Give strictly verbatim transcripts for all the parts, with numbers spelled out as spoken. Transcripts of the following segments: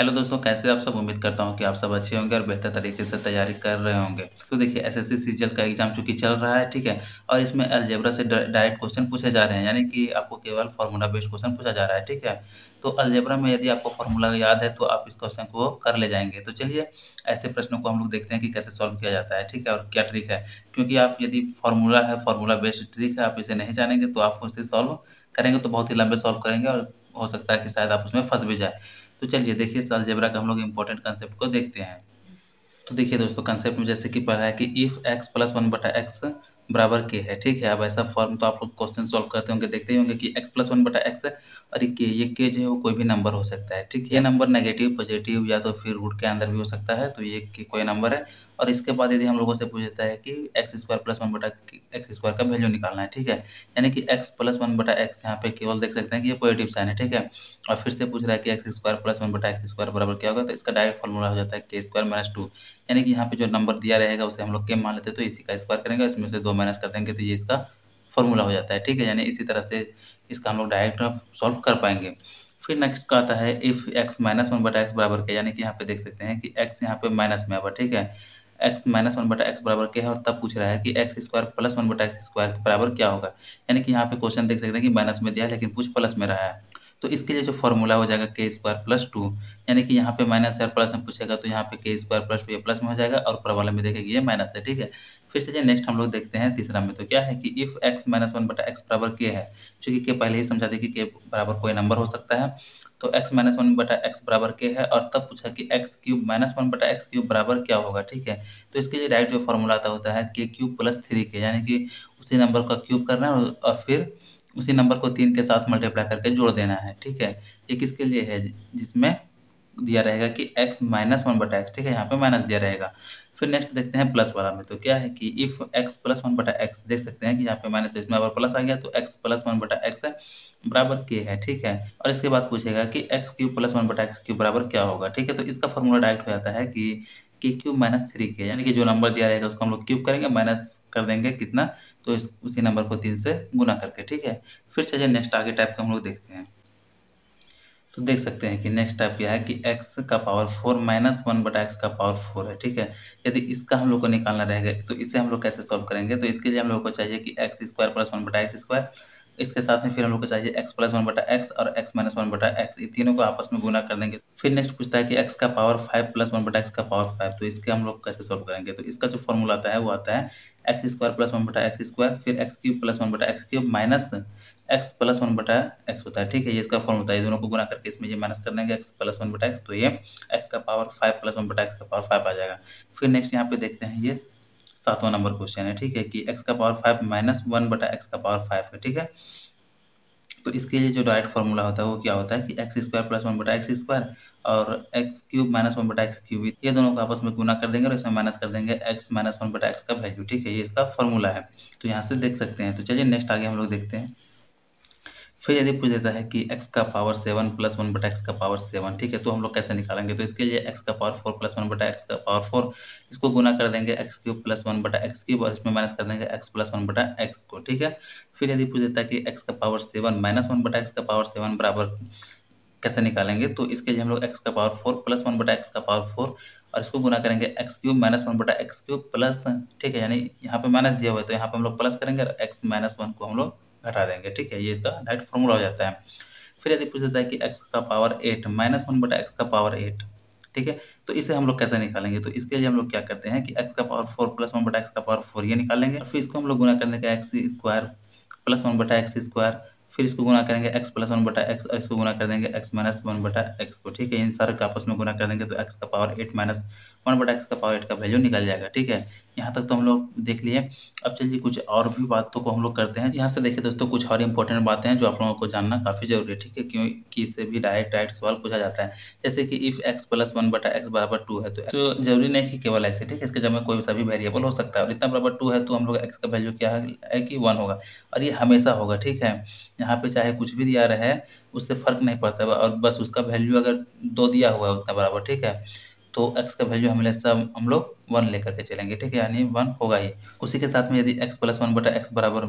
Hello दोस्तों, कैसे आप सब। उम्मीद करता हूं कि आप सब अच्छे होंगे और बेहतर तरीके से तैयारी कर रहे होंगे। तो देखिए, एसएससी सीजीएल का एग्जाम चूंकि चल रहा है, ठीक है, और इसमें अलजेब्रा से डायरेक्ट क्वेश्चन पूछे जा रहे हैं, यानी कि आपको केवल फार्मूला बेस्ड क्वेश्चन पूछा जा रहा है, ठीक है। तो अलजेब्रा में यदि आपको फार्मूला याद है तो आप इस क्वेश्चन को कर ले जाएंगे। तो चलिए, ऐसे प्रश्नों को हम लोग देखते हैं कि कैसे सॉल्व किया जाता है, ठीक है, और क्या ट्रिक है, क्योंकि आप यदि फार्मूला है, फार्मूला बेस्ड ट्रिक है, आप इसे नहीं जानेंगे तो आप उसे सॉल्व करेंगे तो बहुत ही लंबे सॉल्व करेंगे और हो सकता है कि शायद आप उसमें फंस भी जाए। तो चलिए देखिए, अलजेब्रा का हम लोग इम्पोर्टेंट कंसेप्ट को देखते हैं। तो देखिए दोस्तों, कंसेप्ट में जैसे कि पढ़ा है कि इफ एक्स प्लस वन बटा एक्स बराबर के है, ठीक है। अब ऐसा फॉर्म तो आप लोग क्वेश्चन सॉल्व करते होंगे, देखते ही होंगे कि एक्स प्लस वन बटा एक्स है और ये के, ये के जो है वो कोई भी नंबर हो सकता है, ठीक है। ये नंबर नेगेटिव, पॉजिटिव या तो फिर रूट के अंदर भी हो सकता है, तो ये के कोई नंबर है। और इसके बाद यदि हम लोगों से पूछ देता है कि एक्स स्क्वायर प्लस वन बटा एक्स स्क्वायर का वैल्यू निकालना है, ठीक है, यानी कि एक्स प्लस वन बटा एक्स यहाँ पे केवल देख सकते हैं कि ये पॉजिटिव साइन है, ठीक है। और फिर से पूछ रहा है कि एक्स स्क्वायर प्लस वन बटा एक्स स्क्वायर बराबर क्या होगा, तो इसका डायरेक्ट फॉर्मूला हो जाता है के स्क्वायर माइनस टू, यानी कि यहाँ पे जो नंबर दिया रहेगा उसे हम लोग के मान लेते हैं, तो इसी का स्क्वायर करेंगे, इसमें से दो माइनस कर देंगे, तो ये इसका फॉर्मूला हो जाता है, ठीक है। यानी इसी तरह से इसका हम लोग डायरेक्ट सॉल्व कर पाएंगे। फिर नेक्स्ट का आता है इफ एक्स माइनस वन बटा एक्स बराबर के, यानी कि यहाँ पे देख सकते हैं कि एक्स यहाँ पे माइनस में आवर, ठीक है, एक्स माइनस वन बटा एक्स बराबर क्या है, और तब पूछ रहा है कि एक्स स्क्वायर प्लस वन बटा एक्स स्क्वायर के बराबर क्या होगा, यानी कि यहाँ पे क्वेश्चन देख सकते हैं कि माइनस में दिया है लेकिन कुछ प्लस में रहा है, तो इसके लिए जो फॉर्मूला हो जाएगा के स्क्वायर प्लस टू, यानी कि यहाँ पे माइनस है प्लस में पूछेगा तो यहाँ पे के स्क्वायर प्लस टू ये प्लस में हो जाएगा और प्रॉब्लम में देखेंगे ये माइनस है, ठीक है। फिर चलिए नेक्स्ट हम लोग देखते हैं तीसरा में, तो क्या है कि इफ एक्स माइनस वन बटा एक्स बराबर के है, चूंकि के पहले ही समझा दे कि के बराबर कोई नंबर हो सकता है, तो एक्स माइनस वन बटा एक्स बराबर के है और तब पूछा कि एक्स क्यूब माइनस वन बटा एक्स क्यूब बराबर क्या होगा, ठीक है। तो इसके लिए डायरेक्ट जो फॉर्मूला आता होता है के क्यूब प्लस थ्री के, यानी कि उसी नंबर का क्यूब करना है और फिर उसी नंबर को तीन के साथ मल्टीप्लाई करके जोड़ देना है, ठीक है। ये किसके लिए है, जिसमें दिया रहेगा कि x माइनस वन बटा एक्स, ठीक है, यहाँ पे माइनस दिया रहेगा। फिर नेक्स्ट देखते हैं प्लस वाला में, तो क्या है कि इफ x प्लस वन बटा एक्स, देख सकते हैं कि यहाँ पे माइनस इसमें अगर प्लस आ गया तो x प्लस वन बटा एक्स है बराबर के है, ठीक है। और इसके बाद पूछेगा कि एक्स क्यूब प्लस वन बटा एक्स क्यूब बराबर क्या होगा, ठीक है। तो इसका फॉर्मूला डायरेक्ट हो जाता है कि के क्यूब माइनस थ्री के, यानी कि जो नंबर दिया रहेगा उसको हम लोग क्यूब करेंगे, माइनस कर देंगे कितना, तो इस उसी नंबर को तीन से गुना करके, ठीक है। फिर चलिए नेक्स्ट आगे टाइप का हम लोग देखते हैं। तो देख सकते हैं कि नेक्स्ट टाइप क्या है कि x का पावर फोर माइनस वन बटा एक्स का पावर फोर है, ठीक है। यदि इसका हम लोग को निकालना रहेगा तो इसे हम लोग कैसे सॉल्व करेंगे, तो इसके लिए हम लोग को चाहिए कि एक्स स्क्वायर प्लस वन बटा एक्स स्क्वायर, इसके साथ में फिर हम लोग को चाहिए x प्लस वन बटा एक्स और x माइनस वन बटा एक्स, ये तीनों को आपस में गुना कर देंगे। फिर नेक्स्ट पूछता है कि x का पावर फाइव प्लस वन बटा एक्स का पावर फाइव, तो इसके हम लोग कैसे सॉल्व करेंगे, तो इसका जो फॉर्मूला आता है वो आता है एक्स स्क्वायर प्लस वन बटा एक्स स्क्वायर फिर एक्स क्यूब प्लस वन बटा x cube minus x plus one बटा एक्स होता है, ठीक है। ये इसका फॉर्म होता है, दोनों को गुना करके इसमें ये माइनस कर देंगे एक्स प्लस वन बटा एक्स, तो ये एक्स का पावर फाइव प्लस वन बटा एक्स का पावर फाइव आ जाएगा। फिर नेक्स्ट यहाँ पे देखते हैं, ये सातवां नंबर क्वेश्चन है, ठीक है, कि x का पावर फाइव माइनस वन बटा एक्स का पावर फाइव है, ठीक है। तो इसके लिए जो डायरेक्ट फॉर्मूला होता है वो क्या होता है कि एक्स स्क्वायर प्लस वन बटा एक्स स्क्वायर और एक्स क्यूब माइनस वन बटा एक्स क्यूब, ये दोनों को आपस में गुना कर देंगे और इसमें माइनस कर देंगे एक्स माइनस वन बटा एक्स का वैल्यू, ठीक है। ये इसका फॉर्मूला है, तो यहाँ से देख सकते हैं। तो चलिए नेक्स्ट आगे हम लोग देखते हैं। फिर यदि पूछ देता है कि x का पावर सेवन प्लस वन बटा एक्स का पावर सेवन, ठीक है, तो हम लोग कैसे निकालेंगे, तो इसके लिए x का पावर फोर प्लस वन बटा एक्स का पावर फोर, इसको गुना कर देंगे एक्स क्यूब प्लस वन बटा एक्स क्यूब और इसमें माइनस कर देंगे x प्लस वन बटा एक्स को, ठीक है। फिर यदि पूछ देता है कि x का पावर सेवन माइनस वन बटा एक्स का पावर सेवन बराबर कैसे निकालेंगे, तो इसके लिए हम लोग x का पावर फोर प्लस वन बटा एक्स का पावर फोर और इसको गुना करेंगे एक्स क्यूब माइनस वन बटा एक्स क्यूब प्लस, ठीक है, यानी यहाँ पे माइनस दिया हुआ है तो यहाँ पे हम लोग प्लस करेंगे और एक्स माइनस वन को हम लोग घटा देंगे, ठीक है। ये इसका डायरेक्ट फॉर्मूला हो जाता है। फिर यदि पूछ देता है कि x का पावर एट माइनस वन बटा एक्स का पावर एट, ठीक है, तो इसे हम लोग कैसे निकालेंगे, तो इसके लिए हम लोग क्या करते हैं कि x का पावर फोर प्लस वन बटा एक्स का पावर फोर ये निकालेंगे, फिर इसको हम लोग गुना करने का एक्स स्क्वायर प्लस वन बटा एक्स स्क्वायर, फिर इसको गुना करेंगे x प्लस वन बटा एक्स और इसको गुना कर देंगे x माइनस वन बटा एक्स को, ठीक है। इन सारे का आपस में गुना कर देंगे तो x का पावर एट माइनस वन बटा एक्स का पावर एट का वैल्यू निकल जाएगा, ठीक है। यहाँ तक तो हम लोग देख लिए। अब चलिए कुछ और भी बातों को हम लोग करते हैं। यहाँ से देखिए दोस्तों, कुछ और इंपॉर्टेंट बातें हैं जो आप लोगों को जानना काफ़ी जरूरी है, ठीक है, क्योंकि इससे भी डायरेक्ट डायरेक्ट सवाल पूछा जाता है। जैसे कि इफ एक्स प्लस वन बटा एक्स बराबर टू है, तो जरूरी नहीं कि केवल एक्स, ठीक है, इसके जब कोई सा भी वेरिएबल हो सकता है और इतना बराबर टू है तो हम लोग एक्स का वैल्यू क्या है कि वन होगा और ये हमेशा होगा, ठीक है। यहाँ पे चाहे कुछ भी दिया रहे उससे फर्क नहीं पड़ता और बस उसका वैल्यू अगर दो दिया हुआ है उतना बराबर, ठीक है, तो x का वैल्यू हमेशा हम लोग वन लेकर के चलेंगे, ठीक है, यानी वन होगा ही। उसी के साथ में यदि x प्लस वन बटा एक्स बराबर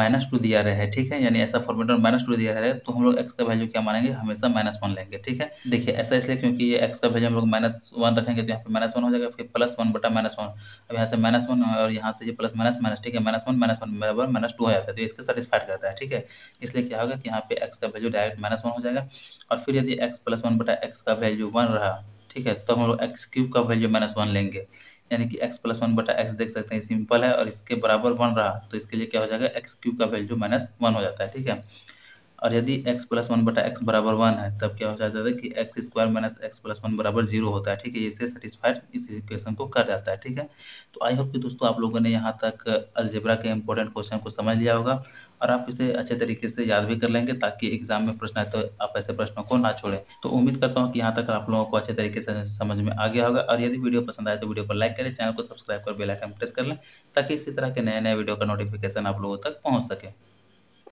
माइनस टू दिया रहे, ठीक है, यानी ऐसा फॉर्मेट में माइनस टू दिया रहे तो हम लोग x का वैल्यू क्या मानेंगे, हमेशा माइनस वन लेंगे, ठीक है। देखिए ऐसा इसलिए क्योंकि ये x का वैल्यू हम लोग माइनस वन रखेंगे तो यहाँ पे माइनस वन हो जाएगा, फिर प्लस वन बटा माइनस वन, अब यहाँ से माइनस वन और यहाँ से ये प्लस माइनस माइनस, ठीक है, माइनस वन माइनस वन बराबर माइनस टू हो जाता है, तो इसके सेटिस्फाइड करता है, ठीक है। इसलिए क्या होगा कि यहाँ पे एक्स का वैल्यू डायरेक्ट माइनस वन हो जाएगा, और फिर यदि एक्स प्लस वन बटा एक्स का वैल्यू वन रहा, ठीक है, तो हम लोग एक्स क्यूब का वैल्यू माइनस वन लेंगे, यानी कि x प्लस वन बटा एक्स देख सकते हैं सिंपल है और इसके बराबर वन रहा, तो इसके लिए क्या हो जाएगा, एक्स क्यूब का वैल्यू माइनस वन हो जाता है, ठीक है। और यदि x प्लस वन बटा एक्स बराबर वन है तब क्या हो जाता है कि x square minus x plus one बराबर जीरो होता है, ठीक है, इससे सेटिस्फाइड इस इक्वेशन को कर जाता है, ठीक है। तो आई होप कि दोस्तों आप लोगों ने यहाँ तक अलजेब्रा के इम्पोर्टेंट क्वेश्चन को समझ लिया होगा और आप इसे अच्छे तरीके से याद भी कर लेंगे ताकि एग्जाम में प्रश्न आए तो आप ऐसे प्रश्नों को ना छोड़ें। तो उम्मीद करता हूँ कि यहाँ तक आप लोगों को अच्छे तरीके से समझ में आ गया होगा, और यदि वीडियो पसंद आए तो वीडियो को लाइक करें, चैनल को सब्सक्राइब कर बेल आइकन प्रेस कर लें ताकि इसी तरह के नए नए वीडियो का नोटिफिकेशन आप लोगों तक पहुँच सके।